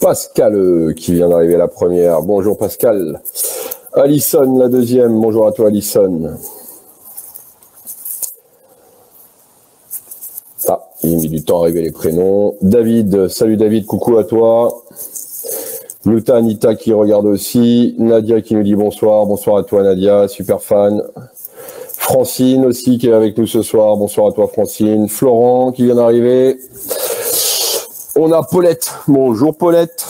Pascal qui vient d'arriver la première. Bonjour Pascal. Alison la deuxième. Bonjour à toi Alison. Ah, il met du temps à arriver les prénoms. David, salut David, coucou à toi. Luta Anita qui regarde aussi. Nadia qui nous dit bonsoir. Bonsoir à toi Nadia, super fan. Francine aussi qui est avec nous ce soir. Bonsoir à toi Francine. Florent qui vient d'arriver. On a Paulette. Bonjour Paulette.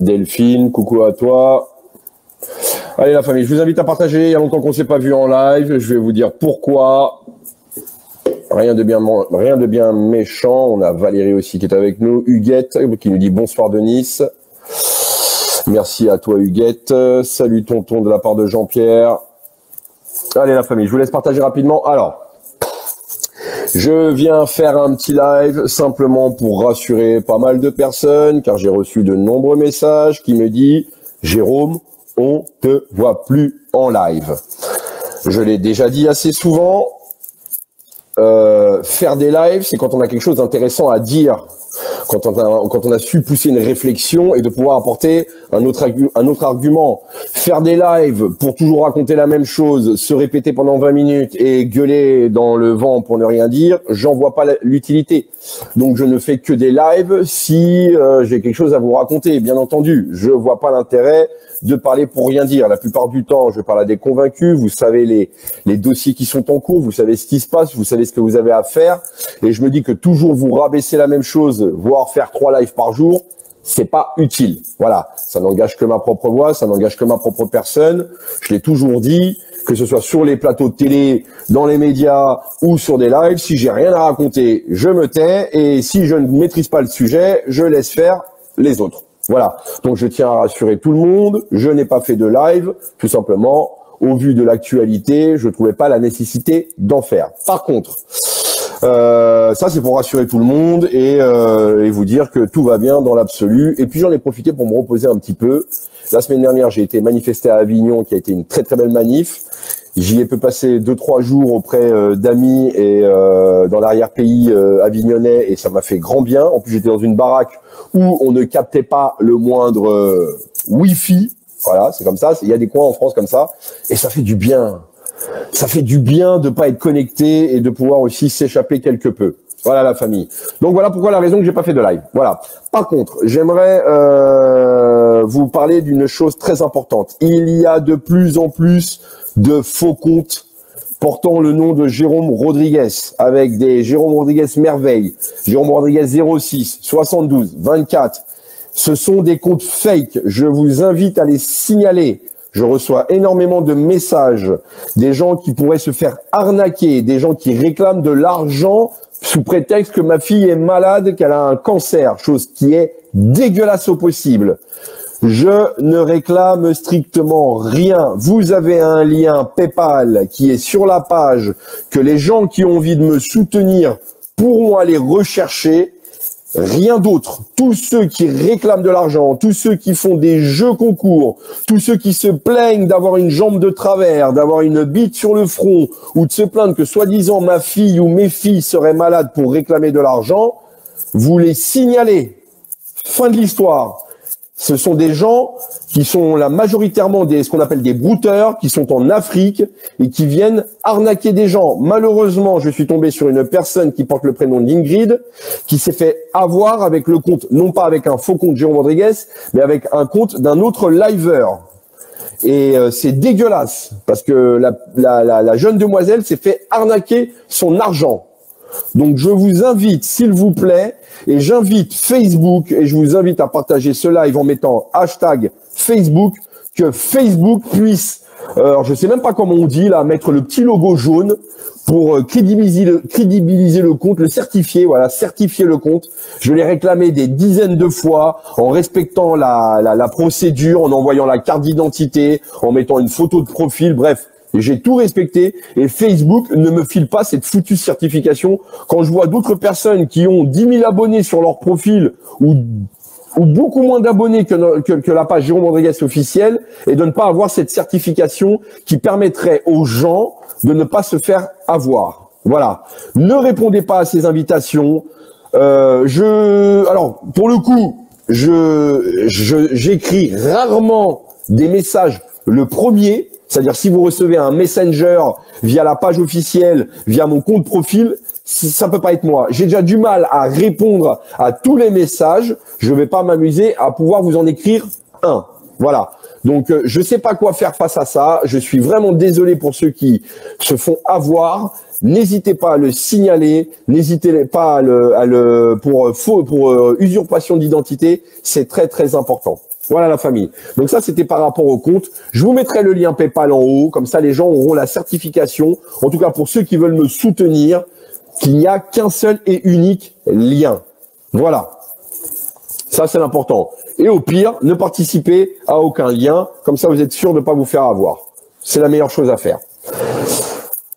Delphine, coucou à toi. Allez la famille, je vous invite à partager. Il y a longtemps qu'on ne s'est pas vu en live. Je vais vous dire pourquoi. Rien de bien méchant. On a Valérie aussi qui est avec nous. Huguette qui nous dit bonsoir de Nice. Merci à toi Huguette. Salut tonton de la part de Jean-Pierre. Allez la famille, je vous laisse partager rapidement. Alors, je viens faire un petit live simplement pour rassurer pas mal de personnes, car j'ai reçu de nombreux messages qui me disent « Jérôme, on te voit plus en live ». Je l'ai déjà dit assez souvent, faire des lives, c'est quand on a quelque chose d'intéressant à dire, quand on a su pousser une réflexion et de pouvoir apporter un autre argument. Faire des lives pour toujours raconter la même chose, se répéter pendant 20 minutes et gueuler dans le vent pour ne rien dire, j'en vois pas l'utilité. Donc je ne fais que des lives si j'ai quelque chose à vous raconter, bien entendu. Je vois pas l'intérêt de parler pour rien dire. La plupart du temps, je parle à des convaincus, vous savez les dossiers qui sont en cours, vous savez ce qui se passe, vous savez ce que vous avez à faire, et je me dis que toujours vous rabaisser la même chose, voire faire 3 lives par jour, c'est pas utile. Voilà, ça n'engage que ma propre voix, ça n'engage que ma propre personne. Je l'ai toujours dit, que ce soit sur les plateaux de télé, dans les médias ou sur des lives, si j'ai rien à raconter, je me tais, et si je ne maîtrise pas le sujet, je laisse faire les autres. Voilà, donc je tiens à rassurer tout le monde, je n'ai pas fait de live, tout simplement, au vu de l'actualité, je ne trouvais pas la nécessité d'en faire. Par contre, ça c'est pour rassurer tout le monde et vous dire que tout va bien dans l'absolu. Et puis j'en ai profité pour me reposer un petit peu. La semaine dernière, j'ai été manifesté à Avignon, qui a été une très très belle manif. J'y ai pu passer 2-3 jours auprès d'amis et dans l'arrière-pays avignonnais, et ça m'a fait grand bien. En plus, j'étais dans une baraque où on ne captait pas le moindre Wi-Fi. Voilà, c'est comme ça. Il y a des coins en France comme ça, et ça fait du bien. Ça fait du bien de pas être connecté et de pouvoir aussi s'échapper quelque peu. Voilà la famille. Donc voilà pourquoi la raison que j'ai pas fait de live. Voilà. Par contre, j'aimerais vous parler d'une chose très importante. Il y a de plus en plus de faux comptes portant le nom de Jérôme Rodriguez, avec des Jérôme Rodriguez merveille, Jérôme Rodriguez 06, 72, 24. Ce sont des comptes fake. Je vous invite à les signaler. Je reçois énormément de messages, des gens qui pourraient se faire arnaquer, des gens qui réclament de l'argent sous prétexte que ma fille est malade, qu'elle a un cancer, chose qui est dégueulasse au possible. Je ne réclame strictement rien. Vous avez un lien PayPal qui est sur la page, que les gens qui ont envie de me soutenir pourront aller rechercher. Rien d'autre. Tous ceux qui réclament de l'argent, tous ceux qui font des jeux concours, tous ceux qui se plaignent d'avoir une jambe de travers, d'avoir une bite sur le front, ou de se plaindre que soi-disant ma fille ou mes filles seraient malades pour réclamer de l'argent, vous les signalez. Fin de l'histoire. Ce sont des gens qui sont là majoritairement ce qu'on appelle des brouteurs, qui sont en Afrique et qui viennent arnaquer des gens. Malheureusement, je suis tombé sur une personne qui porte le prénom d'Ingrid, qui s'est fait avoir avec le compte, non pas avec un faux compte Jérôme Rodriguez, mais avec un compte d'un autre liveur. Et c'est dégueulasse, parce que la jeune demoiselle s'est fait arnaquer son argent. Donc je vous invite, s'il vous plaît, et j'invite Facebook, et je vous invite à partager ce live en mettant hashtag Facebook, que Facebook puisse, je sais même pas comment on dit là, mettre le petit logo jaune pour crédibiliser le compte, le certifier, voilà, certifier le compte. Je l'ai réclamé des dizaines de fois en respectant la procédure, en envoyant la carte d'identité, en mettant une photo de profil, bref. J'ai tout respecté et Facebook ne me file pas cette foutue certification. Quand je vois d'autres personnes qui ont 10 000 abonnés sur leur profil ou beaucoup moins d'abonnés que la page Jérôme Rodriguez officielle, et de ne pas avoir cette certification qui permettrait aux gens de ne pas se faire avoir. Voilà. Ne répondez pas à ces invitations. Alors, pour le coup, j'écris rarement des messages le premier, c'est-à-dire si vous recevez un messenger via la page officielle, via mon compte profil, ça peut pas être moi. J'ai déjà du mal à répondre à tous les messages, je vais pas m'amuser à pouvoir vous en écrire un. Voilà. Donc, je sais pas quoi faire face à ça. Je suis vraiment désolé pour ceux qui se font avoir. N'hésitez pas à le signaler. N'hésitez pas à pour usurpation d'identité. C'est très, très important. Voilà la famille. Donc ça, c'était par rapport au compte. Je vous mettrai le lien PayPal en haut. Comme ça, les gens auront la certification. En tout cas, pour ceux qui veulent me soutenir, qu'il n'y a qu'un seul et unique lien. Voilà. Ça, c'est l'important. Et au pire, ne participez à aucun lien. Comme ça, vous êtes sûr de ne pas vous faire avoir. C'est la meilleure chose à faire.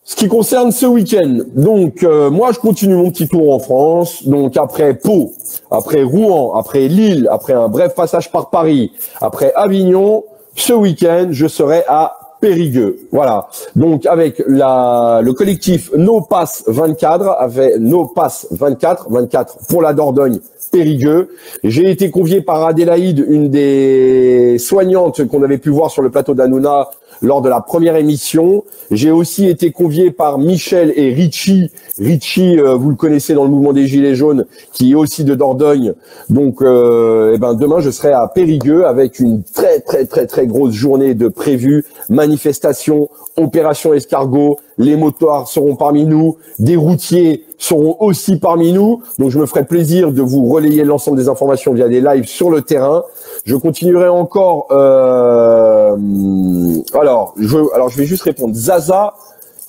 Ce qui concerne ce week-end. Donc, moi, je continue mon petit tour en France. Donc, après Pau, après Rouen, après Lille, après un bref passage par Paris, après Avignon, ce week-end, je serai à Périgueux. Voilà. Donc, avec le collectif No Pass 24, avec No Pass 24, 24 pour la Dordogne, Périgueux. J'ai été convié par Adélaïde, une des soignantes qu'on avait pu voir sur le plateau d'Hanouna lors de la première émission. J'ai aussi été convié par Michel et Ritchie. Ritchie, vous le connaissez dans le mouvement des Gilets jaunes, qui est aussi de Dordogne. Donc, eh ben, demain, je serai à Périgueux avec une très, très, très, très grosse journée de prévues, manifestations, opération escargot. Les motards seront parmi nous, des routiers seront aussi parmi nous. Donc, je me ferai plaisir de vous relayer l'ensemble des informations via des lives sur le terrain. Je continuerai encore. Alors, je vais juste répondre. Zaza,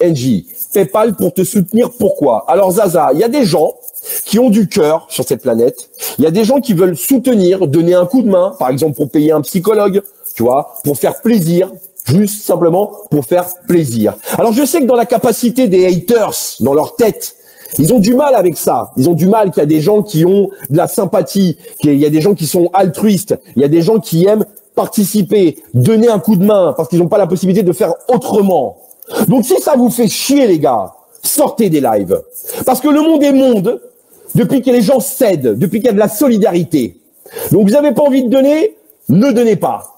NJ, PayPal pour te soutenir. Pourquoi? Alors, Zaza, il y a des gens qui ont du cœur sur cette planète. Il y a des gens qui veulent soutenir, donner un coup de main, par exemple pour payer un psychologue, tu vois, pour faire plaisir. Juste simplement pour faire plaisir. Alors je sais que dans la capacité des haters, dans leur tête, ils ont du mal avec ça. Ils ont du mal qu'il y a des gens qui ont de la sympathie, qu'il y a des gens qui sont altruistes, il y a des gens qui aiment participer, donner un coup de main, parce qu'ils n'ont pas la possibilité de faire autrement. Donc si ça vous fait chier les gars, sortez des lives. Parce que le monde est monde depuis que les gens cèdent, depuis qu'il y a de la solidarité. Donc vous n'avez pas envie de donner, ne donnez pas.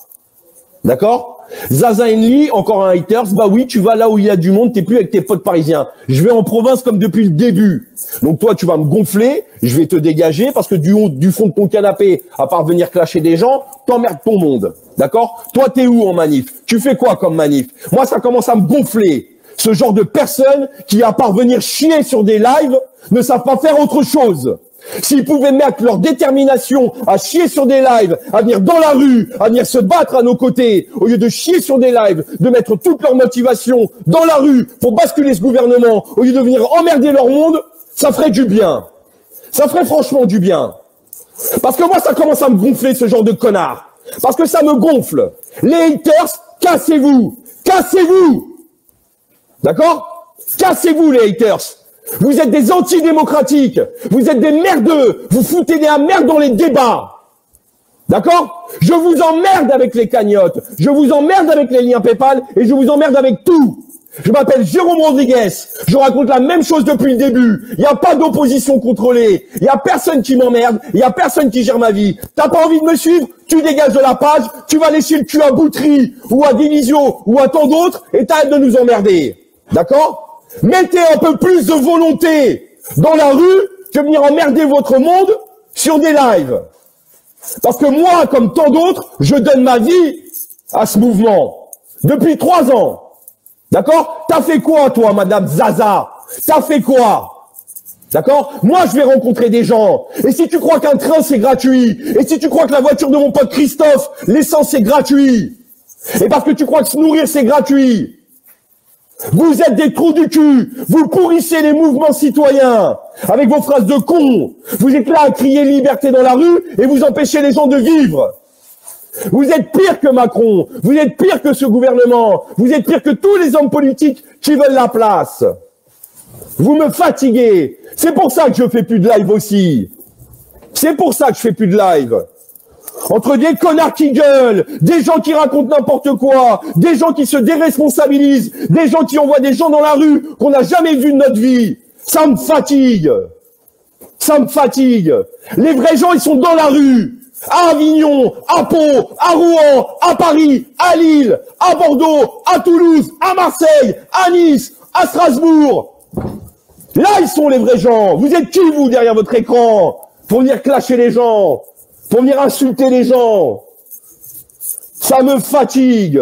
D'accord ? Zaza Henley, encore un haters, bah oui, tu vas là où il y a du monde, t'es plus avec tes potes parisiens. Je vais en province comme depuis le début. Donc toi, tu vas me gonfler, je vais te dégager parce que du fond de ton canapé, à part venir clasher des gens, t'emmerdes ton monde. D'accord? Toi, t'es où en manif? Tu fais quoi comme manif? Moi, ça commence à me gonfler. Ce genre de personnes qui, à part venir chier sur des lives, ne savent pas faire autre chose. S'ils pouvaient mettre leur détermination à chier sur des lives, à venir dans la rue, à venir se battre à nos côtés, au lieu de chier sur des lives, de mettre toute leur motivation dans la rue pour basculer ce gouvernement, au lieu de venir emmerder leur monde, ça ferait du bien. Ça ferait franchement du bien. Parce que moi, ça commence à me gonfler, ce genre de connard. Parce que ça me gonfle. Les haters, cassez-vous. Cassez-vous. D'accord? Cassez-vous, les haters. Vous êtes des antidémocratiques, vous êtes des merdeux, vous foutez de la merde dans les débats. D'accord? Je vous emmerde avec les cagnottes, je vous emmerde avec les liens PayPal et je vous emmerde avec tout. Je m'appelle Jérôme Rodriguez, je raconte la même chose depuis le début. Il n'y a pas d'opposition contrôlée, il n'y a personne qui m'emmerde, il n'y a personne qui gère ma vie. T'as pas envie de me suivre? Tu dégages de la page, tu vas lécher le cul à Boutry ou à Divisio ou à tant d'autres et t'arrêtes de nous emmerder. D'accord? Mettez un peu plus de volonté dans la rue que venir emmerder votre monde sur des lives. Parce que moi, comme tant d'autres, je donne ma vie à ce mouvement. Depuis 3 ans. D'accord? T'as fait quoi, toi, madame Zaza? T'as fait quoi? D'accord? Moi, je vais rencontrer des gens. Et si tu crois qu'un train, c'est gratuit, et si tu crois que la voiture de mon pote Christophe, l'essence, c'est gratuit, et parce que tu crois que se nourrir, c'est gratuit, vous êtes des trous du cul, vous pourrissez les mouvements citoyens avec vos phrases de con. Vous êtes là à crier liberté dans la rue et vous empêchez les gens de vivre. Vous êtes pire que Macron, vous êtes pire que ce gouvernement, vous êtes pire que tous les hommes politiques qui veulent la place. Vous me fatiguez, c'est pour ça que je fais plus de live aussi. C'est pour ça que je fais plus de live. Entre des connards qui gueulent, des gens qui racontent n'importe quoi, des gens qui se déresponsabilisent, des gens qui envoient des gens dans la rue qu'on n'a jamais vu de notre vie. Ça me fatigue. Ça me fatigue. Les vrais gens, ils sont dans la rue. à Avignon, à Pau, à Rouen, à Paris, à Lille, à Bordeaux, à Toulouse, à Marseille, à Nice, à Strasbourg. Là, ils sont les vrais gens. Vous êtes qui, vous, derrière votre écran, pour venir clasher les gens, pour venir insulter les gens? Ça me fatigue.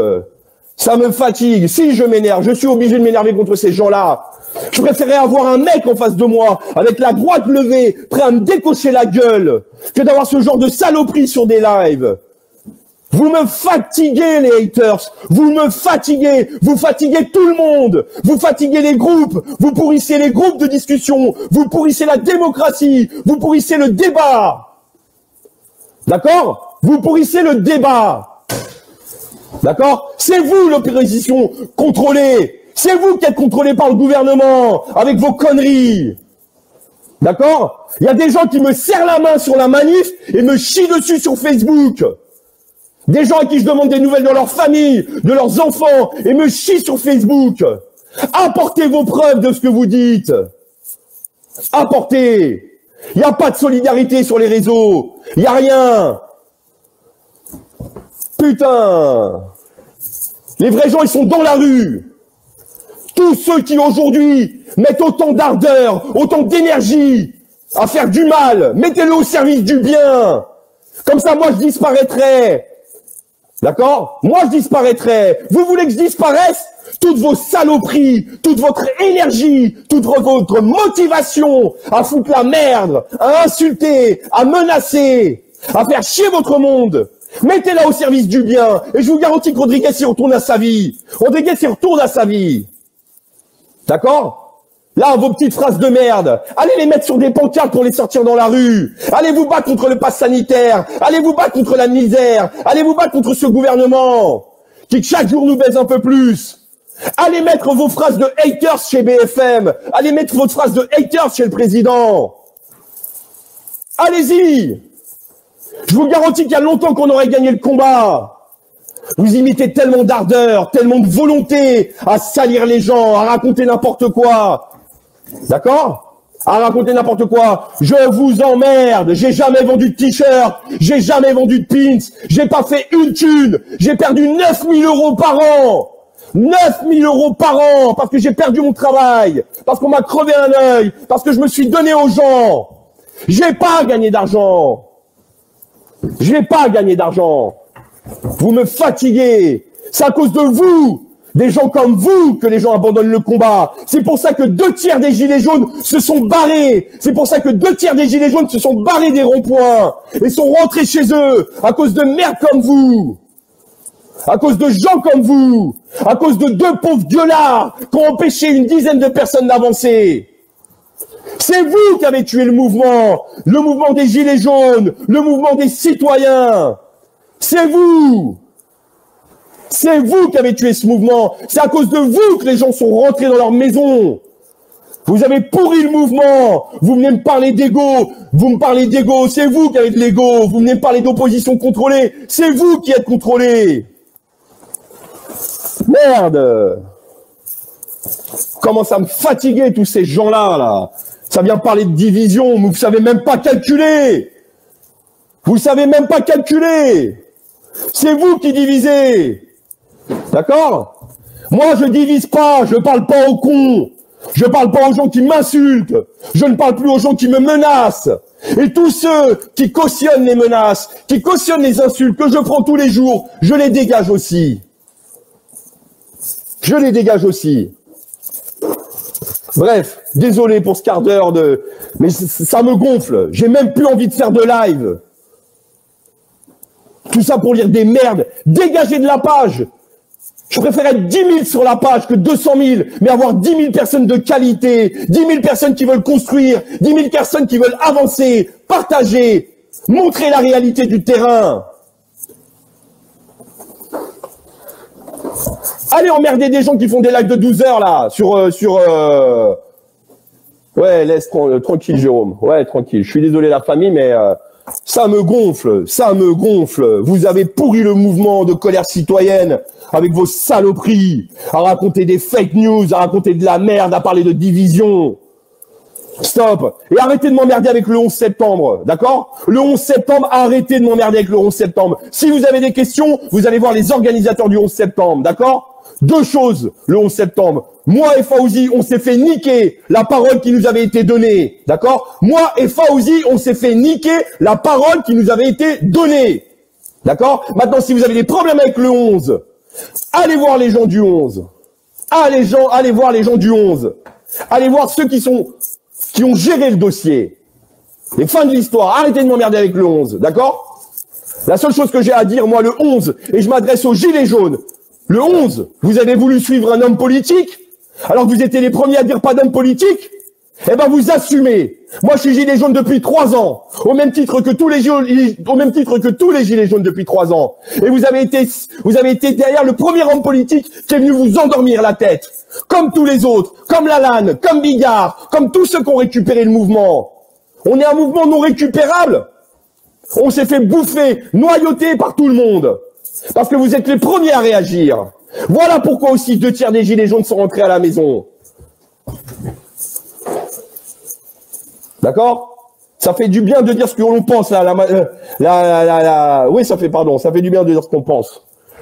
Ça me fatigue. Si je m'énerve, je suis obligé de m'énerver contre ces gens-là. Je préférais avoir un mec en face de moi, avec la droite levée, prêt à me décocher la gueule, que d'avoir ce genre de saloperie sur des lives. Vous me fatiguez, les haters. Vous me fatiguez. Vous fatiguez tout le monde. Vous fatiguez les groupes. Vous pourrissez les groupes de discussion. Vous pourrissez la démocratie. Vous pourrissez le débat. D'accord? Vous pourrissez le débat. D'accord? C'est vous l'opposition contrôlée. C'est vous qui êtes contrôlé par le gouvernement, avec vos conneries. D'accord? Il y a des gens qui me serrent la main sur la manif et me chient dessus sur Facebook. Des gens à qui je demande des nouvelles de leur famille, de leurs enfants, et me chient sur Facebook. Apportez vos preuves de ce que vous dites. Apportez. Il n'y a pas de solidarité sur les réseaux. Il n'y a rien. Putain. Les vrais gens, ils sont dans la rue. Tous ceux qui aujourd'hui mettent autant d'ardeur, autant d'énergie à faire du mal, mettez-le au service du bien. Comme ça, moi, je disparaîtrai. D'accord? Moi, je disparaîtrai. Vous voulez que je disparaisse? Toutes vos saloperies, toute votre énergie, toute votre motivation à foutre la merde, à insulter, à menacer, à faire chier votre monde. Mettez-la au service du bien. Et je vous garantis que Rodriguez s'y retourne à sa vie. Rodriguez s'y retourne à sa vie. D'accord? Là, vos petites phrases de merde, allez les mettre sur des pancartes pour les sortir dans la rue. Allez vous battre contre le pass sanitaire. Allez vous battre contre la misère. Allez vous battre contre ce gouvernement qui chaque jour nous baise un peu plus. Allez mettre vos phrases de haters chez BFM. Allez mettre vos phrases de haters chez le président. Allez-y. Je vous garantis qu'il y a longtemps qu'on aurait gagné le combat. Vous imitez tellement d'ardeur, tellement de volonté à salir les gens, à raconter n'importe quoi. D'accord? À raconter n'importe quoi. Je vous emmerde. J'ai jamais vendu de t-shirt. J'ai jamais vendu de pins. J'ai pas fait une thune. J'ai perdu 9 000 euros par an. 9 000 euros par an. Parce que j'ai perdu mon travail. Parce qu'on m'a crevé un œil. Parce que je me suis donné aux gens. J'ai pas gagné d'argent. J'ai pas gagné d'argent. Vous me fatiguez. C'est à cause de vous, des gens comme vous, que les gens abandonnent le combat. C'est pour ça que 2/3 des gilets jaunes se sont barrés. C'est pour ça que 2/3 des gilets jaunes se sont barrés des ronds-points et sont rentrés chez eux à cause de merde comme vous, à cause de gens comme vous, à cause de deux pauvres gueulards qui ont empêché une dizaine de personnes d'avancer. C'est vous qui avez tué le mouvement des gilets jaunes, le mouvement des citoyens. C'est vous! C'est vous qui avez tué ce mouvement. C'est à cause de vous que les gens sont rentrés dans leur maison. Vous avez pourri le mouvement. Vous venez me parler d'ego. Vous me parlez d'ego. C'est vous qui avez de l'ego. Vous venez me parler d'opposition contrôlée. C'est vous qui êtes contrôlé. Merde! Comment ça me fatiguer tous ces gens-là, là. Ça vient parler de division, mais vous savez même pas calculer. Vous savez même pas calculer. C'est vous qui divisez. D'accord? Moi, je divise pas. Je parle pas aux cons. Je parle pas aux gens qui m'insultent. Je ne parle plus aux gens qui me menacent. Et tous ceux qui cautionnent les menaces, qui cautionnent les insultes que je prends tous les jours, je les dégage aussi. Je les dégage aussi. Bref, désolé pour ce quart d'heure de... Mais ça me gonfle. J'ai même plus envie de faire de live. Tout ça pour lire des merdes. Dégagez de la page. Je préfère être 10 000 sur la page que 200 000, mais avoir 10 000 personnes de qualité, 10 000 personnes qui veulent construire, 10 000 personnes qui veulent avancer, partager, montrer la réalité du terrain. Allez emmerder des gens qui font des lives de 12 heures, là, Ouais, laisse tranquille, Jérôme. Ouais, tranquille. Je suis désolé, la famille, mais... Ça me gonfle, ça me gonfle. Vous avez pourri le mouvement de colère citoyenne avec vos saloperies, à raconter des fake news, à raconter de la merde, à parler de division. Stop. Et arrêtez de m'emmerder avec le 11 septembre, d'accord? Le 11 septembre, arrêtez de m'emmerder avec le 11 septembre. Si vous avez des questions, vous allez voir les organisateurs du 11 septembre, d'accord? Deux choses, le 11 septembre. Moi et Faouzi, on s'est fait niquer la parole qui nous avait été donnée, d'accord? Moi et Faouzi, on s'est fait niquer la parole qui nous avait été donnée, d'accord? Maintenant, si vous avez des problèmes avec le 11, allez voir les gens du 11. Allez voir les gens du 11. Allez voir ceux qui ont géré le dossier. Et fin de l'histoire. Arrêtez de m'emmerder avec le 11, d'accord? La seule chose que j'ai à dire, moi, le 11, et je m'adresse aux Gilets jaunes. Le 11, vous avez voulu suivre un homme politique, alors que vous étiez les premiers à dire pas d'homme politique? Eh ben, vous assumez. Moi, je suis gilet jaune depuis 3 ans. Au même titre que tous les gilets jaunes depuis 3 ans. Et vous avez été derrière le premier homme politique qui est venu vous endormir la tête. Comme tous les autres. Comme Lalane, comme Bigard, comme tous ceux qui ont récupéré le mouvement. On est un mouvement non récupérable. On s'est fait bouffer, noyauter par tout le monde. Parce que vous êtes les premiers à réagir. Voilà pourquoi aussi 2/3 des gilets jaunes sont rentrés à la maison. D'accord? Ça fait du bien de dire ce que l'on pense, là, oui, ça fait, pardon, ça fait du bien de dire ce qu'on pense.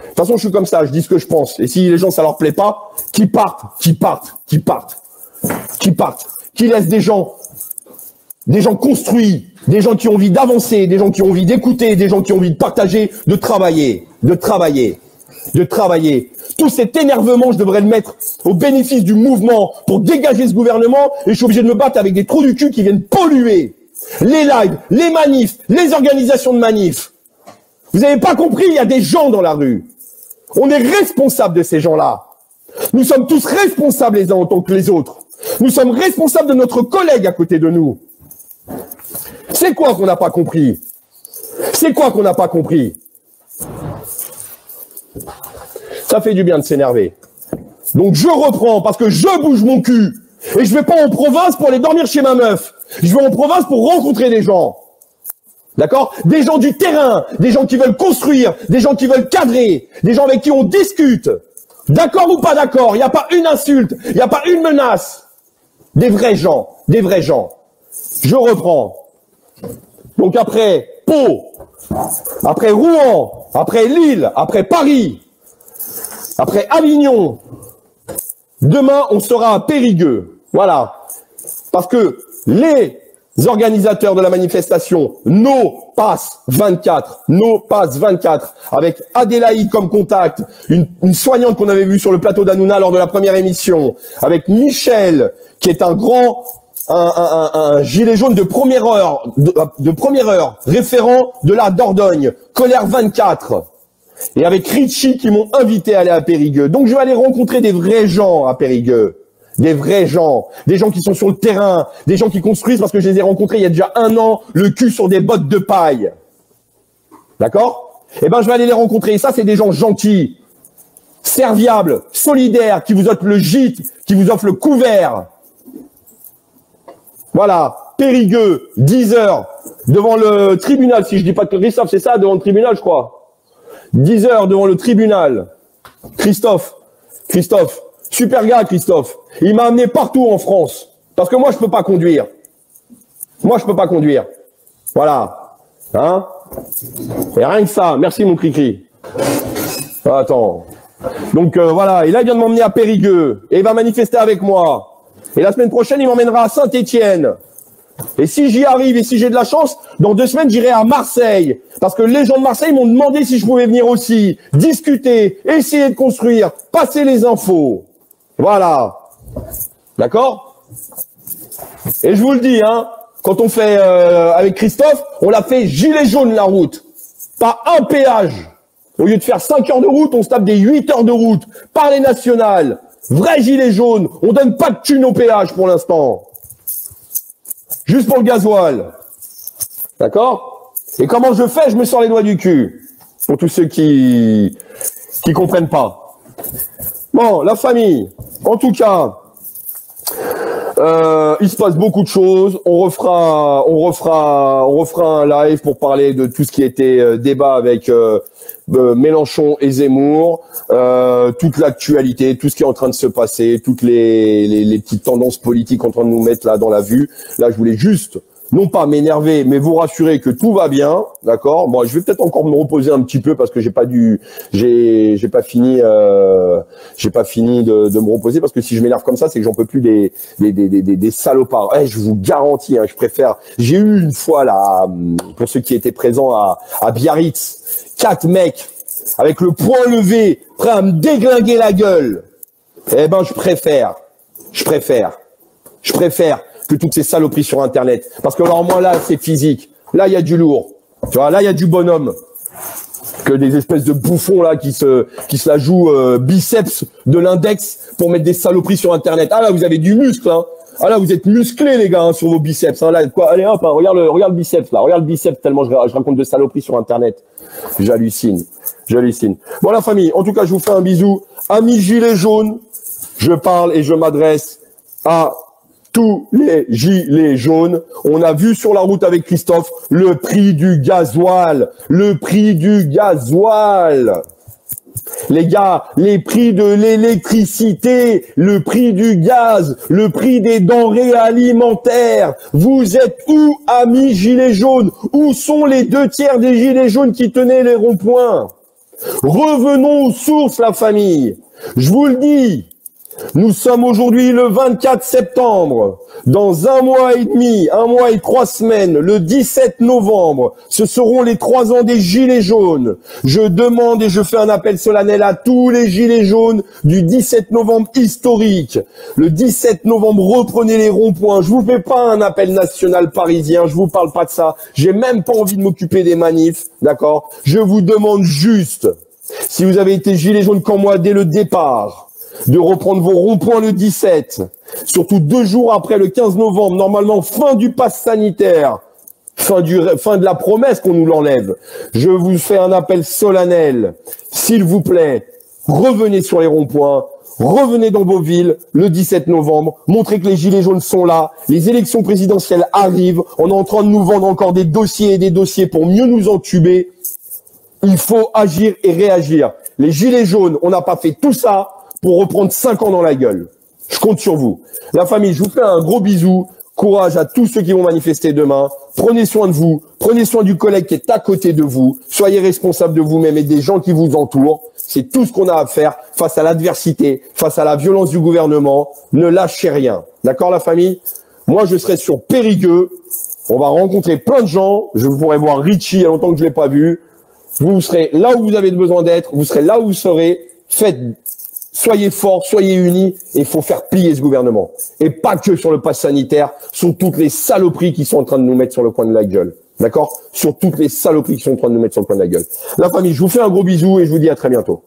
De toute façon, je suis comme ça, je dis ce que je pense. Et si les gens, ça leur plaît pas, qu'ils partent, qu'ils partent, qu'ils partent, qu'ils partent, qu'ils laissent des gens construits, des gens qui ont envie d'avancer, des gens qui ont envie d'écouter, des gens qui ont envie de partager, de travailler, de travailler, de travailler. Tout cet énervement, je devrais le mettre au bénéfice du mouvement pour dégager ce gouvernement et je suis obligé de me battre avec des trous du cul qui viennent polluer les lives, les manifs, les organisations de manifs. Vous n'avez pas compris, il y a des gens dans la rue. On est responsable de ces gens-là. Nous sommes tous responsables les uns en tant que les autres. Nous sommes responsables de notre collègue à côté de nous. C'est quoi qu'on n'a pas compris? C'est quoi qu'on n'a pas compris? Ça fait du bien de s'énerver. Donc je reprends parce que je bouge mon cul. Et je vais pas en province pour aller dormir chez ma meuf. Je vais en province pour rencontrer des gens. D'accord? Des gens du terrain, des gens qui veulent construire, des gens qui veulent cadrer, des gens avec qui on discute. D'accord ou pas d'accord? Il n'y a pas une insulte, il n'y a pas une menace. Des vrais gens, des vrais gens. Je reprends. Donc après Pau, après Rouen, après Lille, après Paris... Après Avignon, demain, on sera à Périgueux. Voilà. Parce que les organisateurs de la manifestation No Pass 24, No Pass 24, avec Adélaïde comme contact, une soignante qu'on avait vue sur le plateau d'Hanouna lors de la première émission, avec Michel, qui est un grand... Un gilet jaune de première heure, référent de la Dordogne, colère 24. Et avec Ritchie qui m'ont invité à aller à Périgueux. Donc je vais aller rencontrer des vrais gens à Périgueux. Des vrais gens. Des gens qui sont sur le terrain. Des gens qui construisent parce que je les ai rencontrés il y a déjà 1 an, le cul sur des bottes de paille. D'accord? Eh ben je vais aller les rencontrer. Et ça c'est des gens gentils, serviables, solidaires, qui vous offrent le gîte, qui vous offrent le couvert. Voilà. Périgueux, 10h, devant le tribunal, si je dis pas de Christophe, c'est ça, devant le tribunal je crois. 10h devant le tribunal. Christophe, super gars Christophe. Il m'a amené partout en France. Parce que moi, je peux pas conduire. Moi, je peux pas conduire. Voilà. Hein? Et rien que ça. Merci mon cri-cri. Attends. Donc voilà. Et là, il vient de m'emmener à Périgueux. Et il va manifester avec moi. Et la semaine prochaine, il m'emmènera à Saint-Étienne. Et si j'y arrive et si j'ai de la chance, dans 2 semaines, j'irai à Marseille. Parce que les gens de Marseille m'ont demandé si je pouvais venir aussi. Discuter, essayer de construire, passer les infos. Voilà. D'accord? Et je vous le dis, hein, quand on fait avec Christophe, on l'a fait gilet jaune la route. Pas un péage. Au lieu de faire 5 heures de route, on se tape des 8 heures de route. Par les nationales. Vrai gilet jaune. On donne pas de thunes au péage pour l'instant. Juste pour le gasoil. D'accord? Et comment je fais? Je me sors les doigts du cul. Pour tous ceux qui comprennent pas. Bon, la famille. En tout cas, Il se passe beaucoup de choses. On refera un live pour parler de tout ce qui était débat avec Mélenchon et Zemmour, toute l'actualité, tout ce qui est en train de se passer, toutes les petites tendances politiques en train de nous mettre là dans la vue. Là, je voulais juste, non pas m'énerver, mais vous rassurer que tout va bien, d'accord. Bon, je vais peut-être encore me reposer un petit peu parce que j'ai pas fini de me reposer, parce que si je m'énerve comme ça, c'est que j'en peux plus des salopards. Eh, je vous garantis, hein, je préfère. J'ai eu une fois là, pour ceux qui étaient présents à Biarritz, 4 mecs avec le poing levé, prêts à me déglinguer la gueule. Eh ben, je préfère que toutes ces saloperies sur Internet. Parce que alors moi, là, c'est physique. Là, il y a du lourd. Tu vois, là, il y a du bonhomme. Que des espèces de bouffons, là, qui se la jouent biceps de l'index pour mettre des saloperies sur Internet. Ah, là, vous avez du muscle, hein. Ah, là, vous êtes musclés, les gars, hein, sur vos biceps. Hein. Là, quoi, allez, hop, hein, regarde le biceps, là. Regarde le biceps, tellement je raconte de saloperies sur Internet. J'hallucine. Bon, la famille, en tout cas, je vous fais un bisou. Amis Gilets jaunes, je parle et je m'adresse à tous les gilets jaunes. On a vu sur la route avec Christophe le prix du gasoil. Les gars, les prix de l'électricité, le prix du gaz, le prix des denrées alimentaires. Vous êtes où, amis gilets jaunes? Où sont les 2/3 des gilets jaunes qui tenaient les ronds-points? Revenons aux sources, la famille. Je vous le dis. Nous sommes aujourd'hui le 24 septembre. Dans un mois et 3 semaines, le 17 novembre, ce seront les 3 ans des Gilets jaunes. Je demande et je fais un appel solennel à tous les Gilets jaunes du 17 novembre historique. Le 17 novembre, reprenez les ronds-points. Je vous fais pas un appel national parisien, je vous parle pas de ça. J'ai même pas envie de m'occuper des manifs, d'accord? Je vous demande juste, si vous avez été Gilets jaunes comme moi dès le départ, de reprendre vos ronds-points le 17, surtout 2 jours après le 15 novembre, normalement fin du pass sanitaire, fin de la promesse qu'on nous l'enlève. Je vous fais un appel solennel, s'il vous plaît, revenez sur les ronds-points, revenez dans vos villes le 17 novembre, montrez que les gilets jaunes sont là, les élections présidentielles arrivent, on est en train de nous vendre encore des dossiers et des dossiers pour mieux nous entuber. Il faut agir et réagir. Les gilets jaunes, on n'a pas fait tout ça pour reprendre 5 ans dans la gueule. Je compte sur vous. La famille, je vous fais un gros bisou. Courage à tous ceux qui vont manifester demain. Prenez soin de vous. Prenez soin du collègue qui est à côté de vous. Soyez responsable de vous-même et des gens qui vous entourent. C'est tout ce qu'on a à faire face à l'adversité, face à la violence du gouvernement. Ne lâchez rien. D'accord, la famille? Moi, je serai sur Périgueux. On va rencontrer plein de gens. Je pourrai voir Ritchie, il y a longtemps que je l'ai pas vu. Vous serez là où vous avez besoin d'être. Vous serez là où vous serez. Soyez forts, soyez unis, et il faut faire plier ce gouvernement. Et pas que sur le pass sanitaire, sur toutes les saloperies qui sont en train de nous mettre sur le coin de la gueule. D'accord? Sur toutes les saloperies qui sont en train de nous mettre sur le coin de la gueule. La famille, je vous fais un gros bisou et je vous dis à très bientôt.